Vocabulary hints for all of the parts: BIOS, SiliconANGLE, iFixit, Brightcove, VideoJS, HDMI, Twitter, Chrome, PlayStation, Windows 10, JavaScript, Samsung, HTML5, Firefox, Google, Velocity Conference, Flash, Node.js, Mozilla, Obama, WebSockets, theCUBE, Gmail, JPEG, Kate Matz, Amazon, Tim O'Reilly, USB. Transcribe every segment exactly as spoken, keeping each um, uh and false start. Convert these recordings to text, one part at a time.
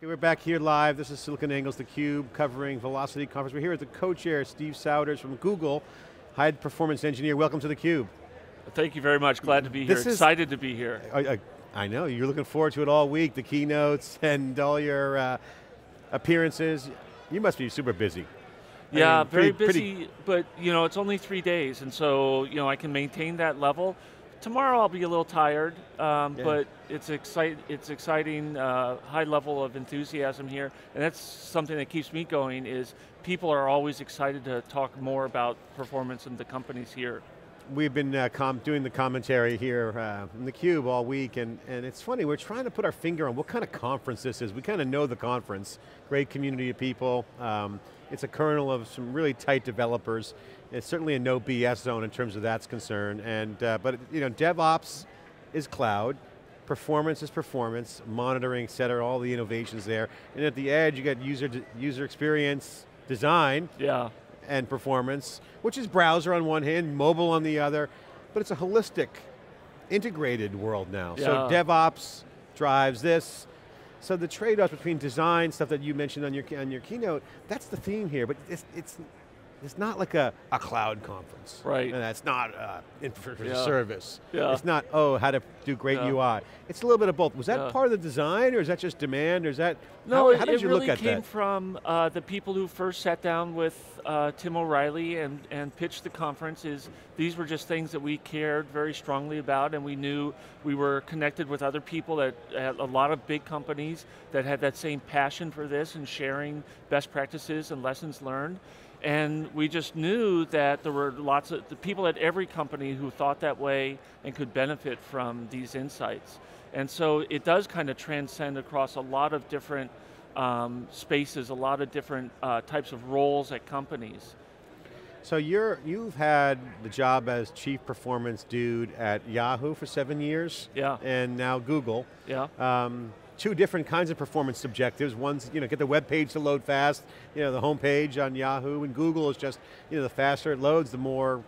We're back here live. This is SiliconANGLE's theCUBE covering Velocity Conference. We're here with the co-chair, Steve Souders from Google, high performance engineer. Welcome to theCUBE. Thank you very much, glad to be here, this excited is, to be here. I, I, I know, you're looking forward to it all week, the keynotes and all your uh, appearances. You must be super busy. Yeah, I mean, very pretty, busy, pretty but you know, it's only three days, and so you know, I can maintain that level. Tomorrow I'll be a little tired, um, yeah. but it's, excite it's exciting, uh, high level of enthusiasm here, and that's something that keeps me going, is people are always excited to talk more about performance and the companies here. We've been uh, com doing the commentary here uh, in theCUBE all week, and, and it's funny, we're trying to put our finger on what kind of conference this is. We kind of know the conference, great community of people. Um, it's a kernel of some really tight developers. It's certainly a no B S zone in terms of that's concern, and, uh, but you know, DevOps is cloud, performance is performance, monitoring, et cetera, all the innovations there. And at the edge, you got user, user experience design, yeah. and performance, which is browser on one hand, mobile on the other, but it's a holistic, integrated world now. Yeah. So DevOps drives this. So the trade-offs between design, stuff that you mentioned on your, on your keynote, that's the theme here, but it's, it's, it's not like a, a cloud conference. Right. And that's not uh, infrastructure yeah. service. Yeah. It's not, oh, how to do great yeah. U I. It's a little bit of both. Was that yeah. part of the design, or is that just demand, or is that, no, how, it, how did you really look at that? No, it really came from uh, the people who first sat down with uh, Tim O'Reilly and, and pitched the conference. Is these were just things that we cared very strongly about, and we knew we were connected with other people at, at a lot of big companies that had that same passion for this and sharing best practices and lessons learned. And we just knew that there were lots of the people at every company who thought that way and could benefit from these insights. And so it does kind of transcend across a lot of different um, spaces, a lot of different uh, types of roles at companies. So you're, you've had the job as chief performance dude at Yahoo for seven years. Yeah. And now Google. Yeah. Um, two different kinds of performance objectives. One's, you know, get the web page to load fast, you know, the home page on Yahoo, and Google is just, you know, the faster it loads, the more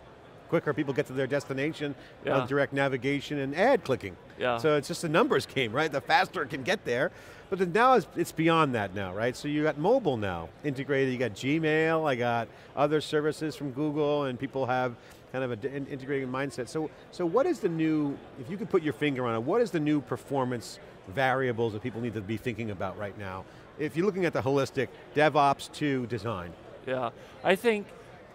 quicker people get to their destination, yeah. on direct navigation and ad clicking. Yeah. So it's just a numbers game, right? The faster it can get there. But then now it's, it's beyond that now, right? So you got mobile now, integrated, you got Gmail, I got other services from Google, and people have kind of an integrated mindset. So, so what is the new, if you could put your finger on it, what is the new performance variables that people need to be thinking about right now? If you're looking at the holistic DevOps to design. Yeah, I think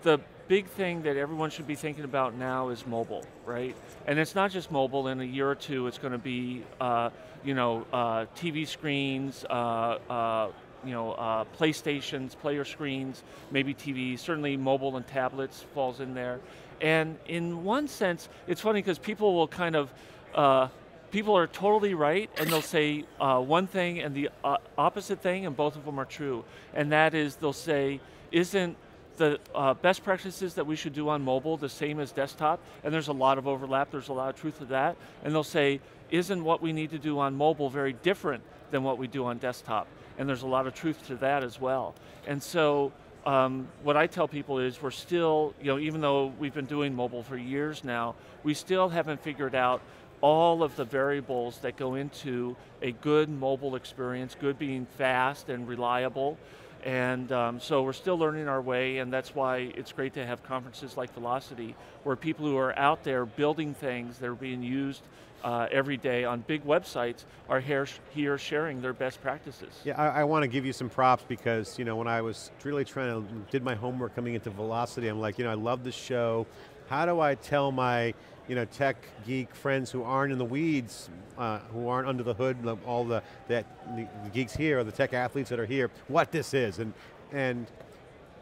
the big thing that everyone should be thinking about now is mobile, right? And it's not just mobile, in a year or two it's going to be, uh, you know, uh, T V screens, uh, uh, you know, uh, PlayStations, player screens, maybe T V, certainly mobile and tablets falls in there. And in one sense, it's funny because people will kind of, uh, people are totally right, and they'll say uh, one thing and the uh, opposite thing, and both of them are true. And that is, they'll say, isn't the uh, best practices that we should do on mobile the same as desktop? And there's a lot of overlap, there's a lot of truth to that. And they'll say, isn't what we need to do on mobile very different than what we do on desktop? And there's a lot of truth to that as well. And so, Um, what I tell people is we're still, you know, even though we've been doing mobile for years now, we still haven't figured out all of the variables that go into a good mobile experience, good being fast and reliable, and um, so we're still learning our way, and that's why it's great to have conferences like Velocity, where people who are out there building things that are being used Uh, every day on big websites are here, here sharing their best practices. Yeah, I, I want to give you some props, because you know, when I was really trying to, did my homework coming into Velocity, I'm like, you know, I love this show. How do I tell my, you know, tech geek friends who aren't in the weeds, uh, who aren't under the hood, all the, that, the, the geeks here, or the tech athletes that are here, what this is? And, and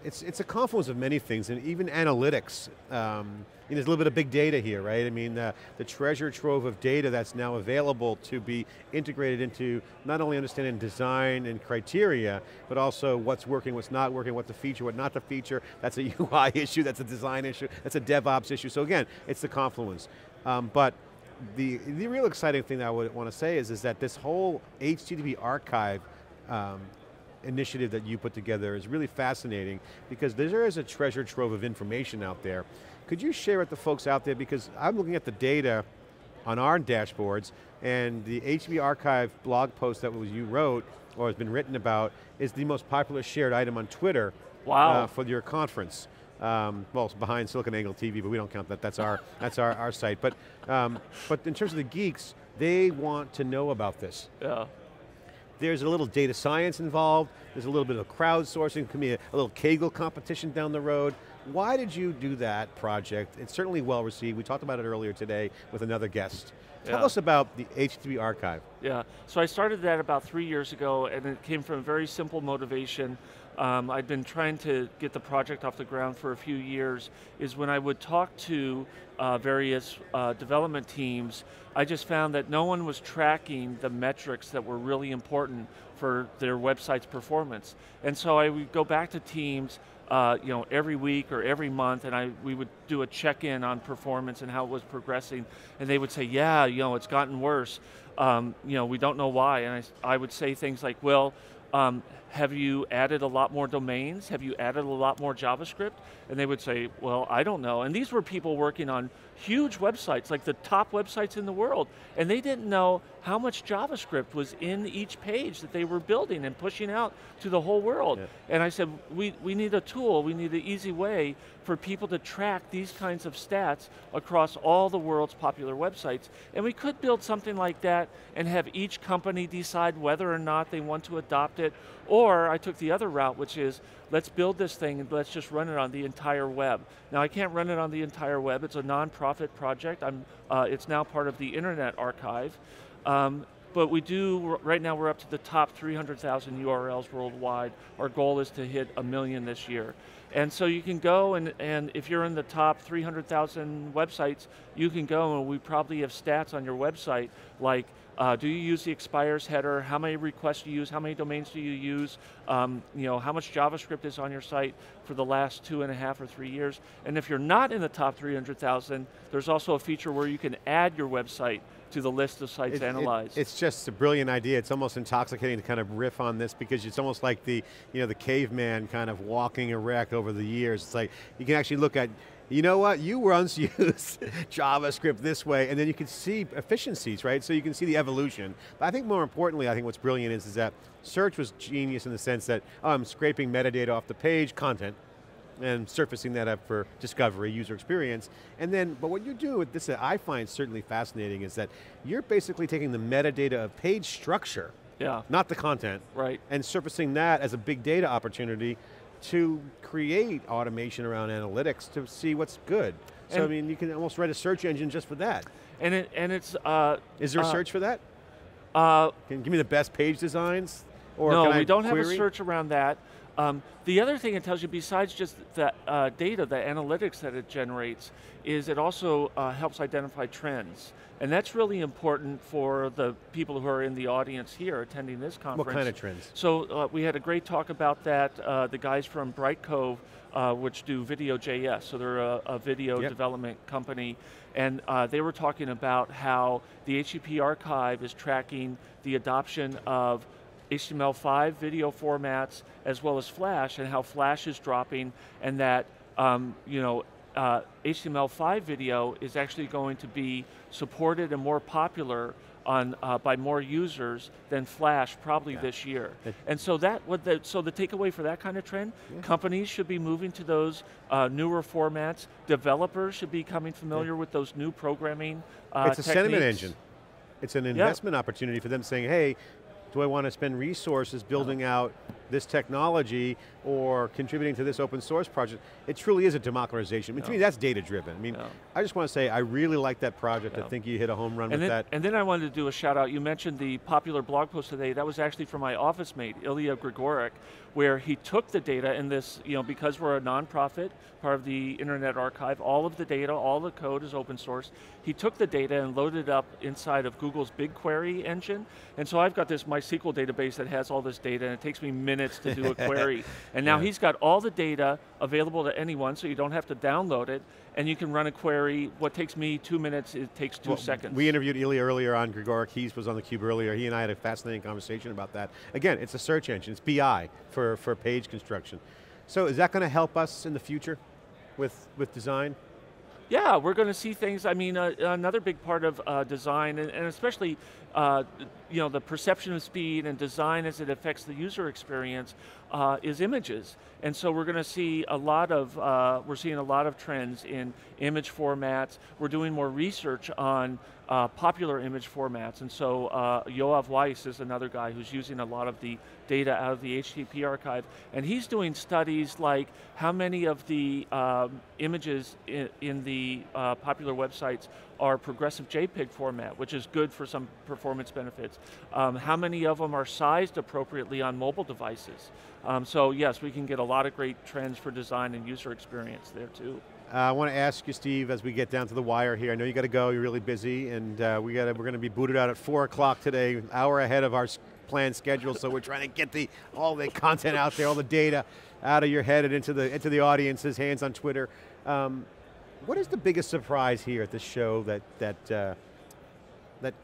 it's, it's a confluence of many things, and even analytics. Um, and there's a little bit of big data here, right? I mean, uh, the treasure trove of data that's now available to be integrated into not only understanding design and criteria, but also what's working, what's not working, what to feature, what not to feature. That's a U I issue, that's a design issue, that's a DevOps issue. So again, it's the confluence. Um, but the, the real exciting thing that I would want to say is, is that this whole H T T P archive um, initiative that you put together is really fascinating, because there is a treasure trove of information out there. Could you share with the folks out there, because I'm looking at the data on our dashboards, and the H T T P Archive blog post that was you wrote, or has been written about, is the most popular shared item on Twitter. Wow. Uh, for your conference. Um, well, it's behind SiliconANGLE T V, but we don't count that, that's our, that's our, our site. But, um, but in terms of the geeks, they want to know about this. Yeah. There's a little data science involved, there's a little bit of crowdsourcing, can be a, a little Kaggle competition down the road. Why did you do that project? It's certainly well received. We talked about it earlier today with another guest. Tell yeah. us about the H T T P Archive. Yeah, so I started that about three years ago, and it came from a very simple motivation. Um, I'd been trying to get the project off the ground for a few years, is when I would talk to uh, various uh, development teams, I just found that no one was tracking the metrics that were really important for their website's performance. And so I would go back to teams Uh, you know, every week or every month, and I, we would do a check-in on performance and how it was progressing, and they would say, yeah, you know, it's gotten worse. Um, you know, we don't know why. And I, I would say things like, well, um, have you added a lot more domains? Have you added a lot more JavaScript? And they would say, well, I don't know. And these were people working on huge websites, like the top websites in the world, and they didn't know how much JavaScript was in each page that they were building and pushing out to the whole world. Yeah. And I said, we, we need a tool, we need an easy way for people to track these kinds of stats across all the world's popular websites. And we could build something like that and have each company decide whether or not they want to adopt it, or I took the other route, which is, let's build this thing and let's just run it on the entire web. Now, I can't run it on the entire web, it's a nonprofit project. I'm, uh, it's now part of the Internet Archive. Um, but we do, right now we're up to the top three hundred thousand U R Ls worldwide. Our goal is to hit a million this year. And so you can go, and, and if you're in the top three hundred thousand websites, you can go, and we probably have stats on your website, like, Uh, do you use the expires header? How many requests do you use? How many domains do you use? Um, you know, how much JavaScript is on your site for the last two and a half or three years? And if you're not in the top three hundred thousand, there's also a feature where you can add your website to the list of sites it, analyzed. It, it's just a brilliant idea. It's almost intoxicating to kind of riff on this, because it's almost like the, you know, the caveman kind of walking erect over the years. It's like, you can actually look at, you know what, you once used JavaScript this way, and then you can see efficiencies, right? So you can see the evolution. But I think more importantly, I think what's brilliant is, is that search was genius in the sense that oh, I'm scraping metadata off the page, content, and surfacing that up for discovery, user experience. And then, but what you do with this that I find certainly fascinating is that you're basically taking the metadata of page structure, yeah. not the content, right, and surfacing that as a big data opportunity to create automation around analytics to see what's good. So and I mean, you can almost write a search engine just for that. And it, and it's- uh, Is there a uh, search for that? Uh, can you give me the best page designs? Or no, we don't query? have a search around that. Um, the other thing it tells you, besides just the uh, data, the analytics that it generates, is it also uh, helps identify trends. And that's really important for the people who are in the audience here attending this conference. What kind of trends? So uh, we had a great talk about that, uh, the guys from Brightcove, Uh, which do VideoJS, so they're a, a video yep. development company, and uh, they were talking about how the H T T P archive is tracking the adoption of H T M L five video formats, as well as Flash, and how Flash is dropping, and that um, you know, uh, H T M L five video is actually going to be supported and more popular on, uh, by more users than Flash probably yeah. this year. It, and so that, what the, so the takeaway for that kind of trend, yeah. companies should be moving to those uh, newer formats, developers should be becoming familiar yeah. with those new programming uh, It's a techniques. sentiment engine. It's an investment yeah. opportunity for them saying, hey, do I want to spend resources building yeah. out this technology or contributing to this open source project. It truly is a democratization. I mean, yeah. To me, that's data driven. I mean, yeah. I just want to say I really like that project. Yeah. I think you hit a home run and with then, that. And then I wanted to do a shout out. You mentioned the popular blog post today. That was actually from my office mate, Ilya Grigorik, where he took the data in this, you know, because we're a nonprofit, part of the Internet Archive, all of the data, all the code is open source. He took the data and loaded it up inside of Google's BigQuery engine. And so I've got this MySQL database that has all this data and it takes me minutes to do a query. And now yeah. he's got all the data available to anyone, so you don't have to download it, and you can run a query. What takes me two minutes, it takes two well, seconds. We interviewed Ilya earlier on, Grigorik, he was on theCUBE earlier. He and I had a fascinating conversation about that. Again, it's a search engine, it's B I for, for page construction. So is that going to help us in the future with, with design? Yeah, we're going to see things, I mean, uh, another big part of uh, design, and, and especially uh, you know, the perception of speed and design as it affects the user experience uh, is images. And so we're going to see a lot of, uh, we're seeing a lot of trends in image formats. We're doing more research on uh, popular image formats, and so uh, Yoav Weiss is another guy who's using a lot of the data out of the H T T P archive, and he's doing studies like how many of the um, images in, in the uh, popular websites are progressive JPEG format, which is good for some performance benefits. Um, how many of them are sized appropriately on mobile devices? Um, so yes, we can get a lot of great trends for design and user experience there too. Uh, I want to ask you, Steve, as we get down to the wire here, I know you got to go, you're really busy, and uh, we gotta, we're going to be booted out at four o'clock today, an hour ahead of our planned schedule, so we're trying to get the, all the content out there, all the data out of your head and into the, into the audience's hands on Twitter. Um, What is the biggest surprise here at this show that that uh, that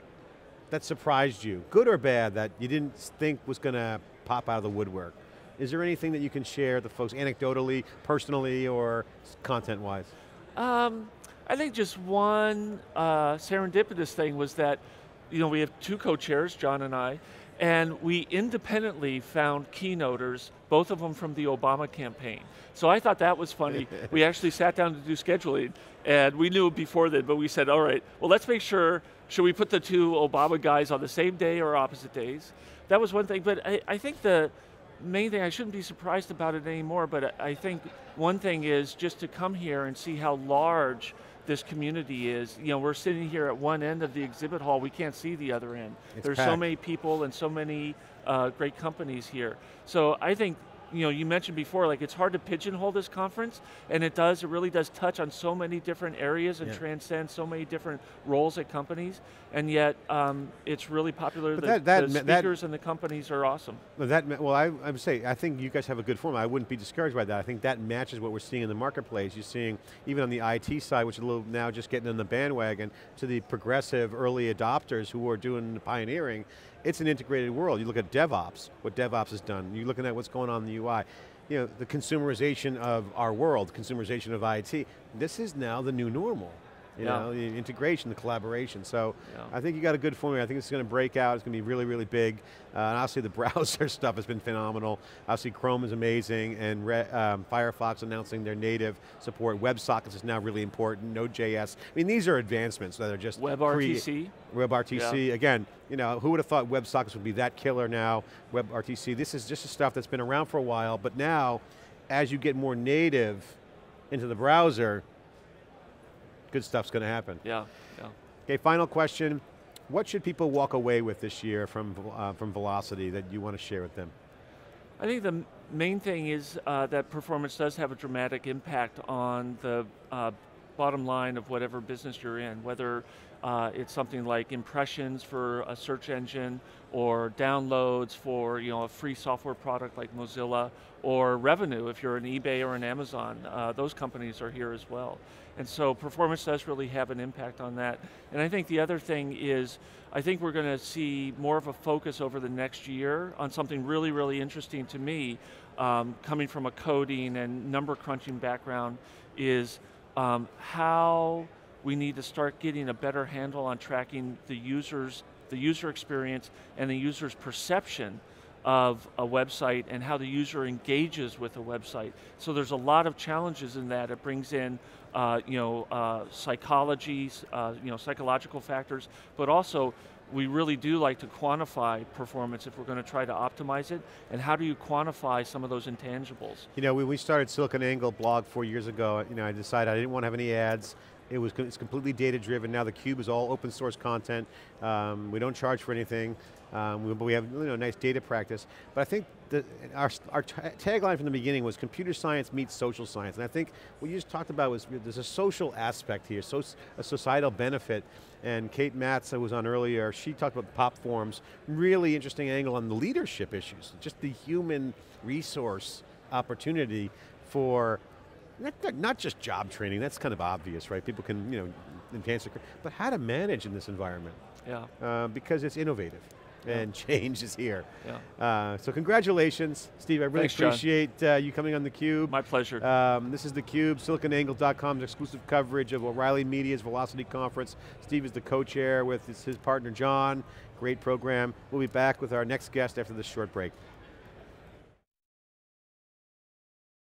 that surprised you, good or bad, that you didn't think was going to pop out of the woodwork? Is there anything that you can share, the folks, anecdotally, personally, or content-wise? Um, I think just one uh, serendipitous thing was that, you know, we have two co-chairs, John and I, and we independently found keynoters, both of them from the Obama campaign. So I thought that was funny. We actually sat down to do scheduling, and we knew before then, but we said, all right, well let's make sure, should we put the two Obama guys on the same day or opposite days? That was one thing, but I, I think the main thing, I shouldn't be surprised about it anymore, but I think one thing is just to come here and see how large this community is. You know, we're sitting here at one end of the exhibit hall, we can't see the other end. It's There's packed. So many people and so many uh, great companies here. So I think, you know, you mentioned before, like it's hard to pigeonhole this conference, and it does, it really does touch on so many different areas and yeah. transcend so many different roles at companies, and yet um, it's really popular. The, that, that, the speakers that, and the companies are awesome. That, well, I, I would say, I think you guys have a good form. I wouldn't be discouraged by that. I think that matches what we're seeing in the marketplace. You're seeing, even on the I T side, which is a little now just getting on the bandwagon, to the progressive early adopters who are doing the pioneering. It's an integrated world. You look at DevOps, what DevOps has done. You're looking at what's going on in the U I. You know, the consumerization of our world, consumerization of I T, this is now the new normal. You yeah. know, the integration, the collaboration. So yeah. I think you got a good formula. I think it's going to break out. It's going to be really, really big. Uh, and obviously the browser stuff has been phenomenal. Obviously Chrome is amazing, and Re um, Firefox announcing their native support. WebSockets is now really important. Node.js. I mean, these are advancements that are just WebRTC. WebRTC, yeah. Again, you know, who would have thought WebSockets would be that killer now? WebRTC, this is just stuff that's been around for a while, but now, as you get more native into the browser, good stuff's going to happen. Yeah, yeah. Okay, final question. What should people walk away with this year from, uh, from Velocity that you want to share with them? I think the main thing is uh, that performance does have a dramatic impact on the uh, bottom line of whatever business you're in, whether uh, it's something like impressions for a search engine, or downloads for, you know, a free software product like Mozilla, or revenue if you're an eBay or an Amazon. Uh, those companies are here as well. And so performance does really have an impact on that. And I think the other thing is, I think we're going to see more of a focus over the next year on something really, really interesting to me, um, coming from a coding and number crunching background, is um, how we need to start getting a better handle on tracking the user's the user experience and the user's perception of a website and how the user engages with a website. So there's a lot of challenges in that. It brings in uh, you know, uh, psychology, uh, you know, psychological factors, but also we really do like to quantify performance if we're going to try to optimize it, and how do you quantify some of those intangibles? You know, when we started SiliconANGLE blog four years ago, you know, I decided I didn't want to have any ads. It was it's completely data driven. Now theCUBE is all open source content. Um, we don't charge for anything, um, we, but we have you know nice data practice. But I think the, our, our tagline from the beginning was computer science meets social science. And I think what you just talked about was there's a social aspect here, so, a societal benefit. And Kate Matz, who was on earlier, she talked about pop forms. Really interesting angle on the leadership issues, just the human resource opportunity for Not, not just job training, that's kind of obvious, right? People can, you know, enhance their career, but how to manage in this environment. Yeah. Uh, because it's innovative, yeah, and change is here. Yeah. Uh, so congratulations, Steve, I really Thanks, appreciate uh, you coming on theCUBE. My pleasure. Um, this is theCUBE, SiliconANGLE dot com's exclusive coverage of O'Reilly Media's Velocity Conference. Steve is the co-chair with his, his partner, John. Great program. We'll be back with our next guest after this short break.